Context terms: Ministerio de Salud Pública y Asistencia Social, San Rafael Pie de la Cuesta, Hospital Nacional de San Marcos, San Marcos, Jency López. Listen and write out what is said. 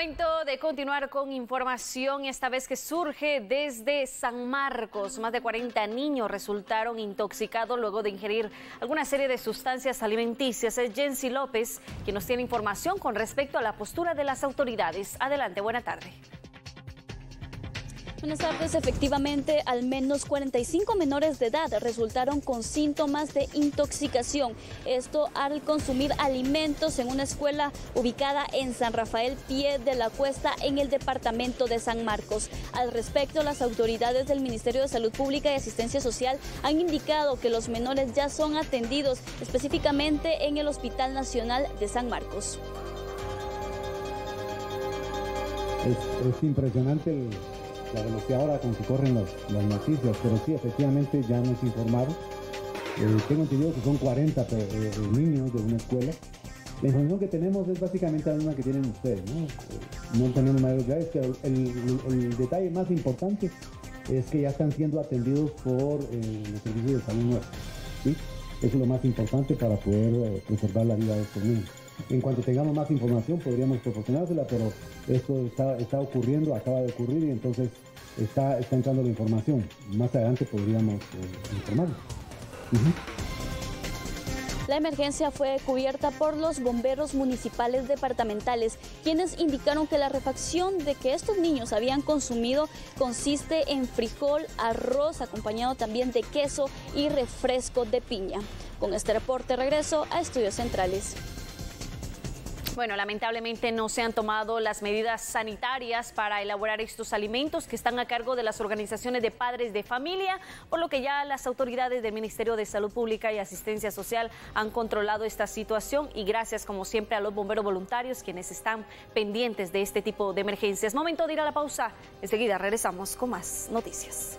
Momento de continuar con información, esta vez que surge desde San Marcos. Más de 40 niños resultaron intoxicados luego de ingerir alguna serie de sustancias alimenticias. Es Jency López quien nos tiene información con respecto a la postura de las autoridades. Adelante, buena tarde. Buenas tardes. Efectivamente, al menos 45 menores de edad resultaron con síntomas de intoxicación. Esto al consumir alimentos en una escuela ubicada en San Rafael Pie de la Cuesta, en el departamento de San Marcos. Al respecto, las autoridades del Ministerio de Salud Pública y Asistencia Social han indicado que los menores ya son atendidos, específicamente en el Hospital Nacional de San Marcos. Es impresionante la velocidad ahora con que corren las noticias, pero sí, efectivamente, ya nos informaron. Tengo entendido que son 40 niños de una escuela. La información que tenemos es básicamente la misma que tienen ustedes, ¿no? No tenemos mayores graves, pero el detalle más importante es que ya están siendo atendidos por los servicios de salud nuestros, ¿sí? Eso es lo más importante para poder preservar la vida de estos niños. En cuanto tengamos más información podríamos proporcionársela, pero esto está ocurriendo, acaba de ocurrir, y entonces está entrando la información. Más adelante podríamos informarlo. La emergencia fue cubierta por los bomberos municipales departamentales, quienes indicaron que la refacción de que estos niños habían consumido consiste en frijol, arroz, acompañado también de queso y refresco de piña. Con este reporte regreso a Estudios Centrales. Bueno, lamentablemente no se han tomado las medidas sanitarias para elaborar estos alimentos, que están a cargo de las organizaciones de padres de familia, por lo que ya las autoridades del Ministerio de Salud Pública y Asistencia Social han controlado esta situación, y gracias como siempre a los bomberos voluntarios, quienes están pendientes de este tipo de emergencias. Momento de ir a la pausa, enseguida regresamos con más noticias.